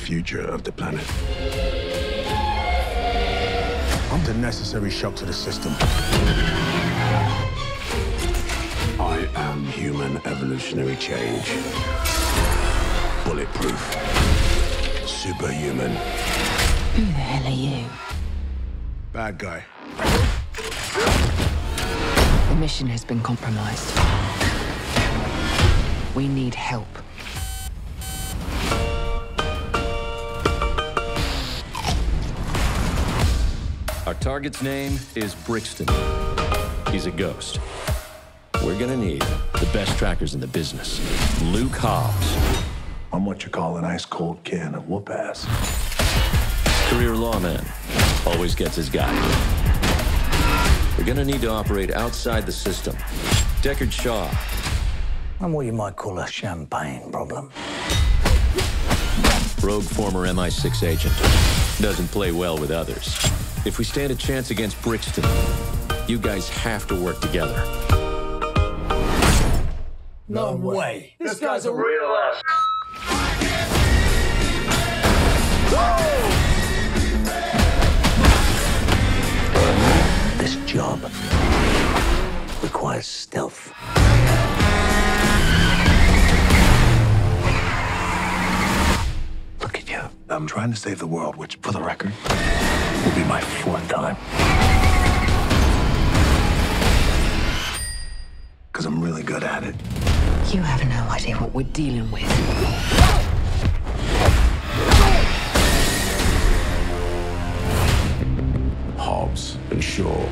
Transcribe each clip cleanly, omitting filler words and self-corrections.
future of the planet. I'm the necessary shock to the system. I am human evolutionary change. Bulletproof. Superhuman. Who the hell are you? Bad guy. The mission has been compromised. We need help. Our target's name is Brixton. He's a ghost. We're gonna need the best trackers in the business. Luke Hobbs. I'm what you call an ice-cold can of whoop-ass. Career lawman. Always gets his guy. We're gonna need to operate outside the system. Deckard Shaw. I'm what you might call a champagne problem. Rogue former MI6 agent. Doesn't play well with others. If we stand a chance against Brixton, you guys have to work together. No way. This guy's a real ass. Whoa! This job requires stealth. Look at you. I'm trying to save the world, which, for the record, will be my fourth time. Because I'm really good at it. You have no idea what we're dealing with. Hobbs and Shaw.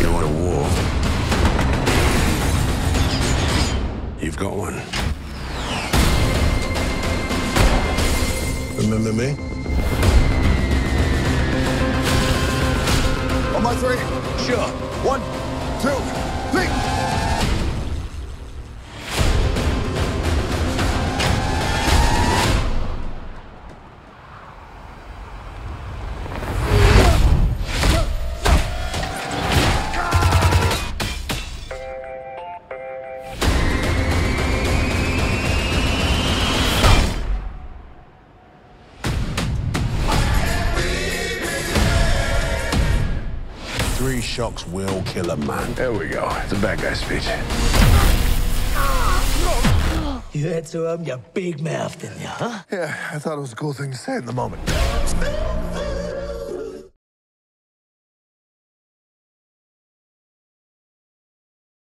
You want a war? You've got one. Remember me? On my three? Sure. 1, 2, 3! Three shocks will kill a man. There we go. It's a bad guy speech. You had to open your big mouth, didn't you, huh? Yeah, I thought it was a cool thing to say at the moment.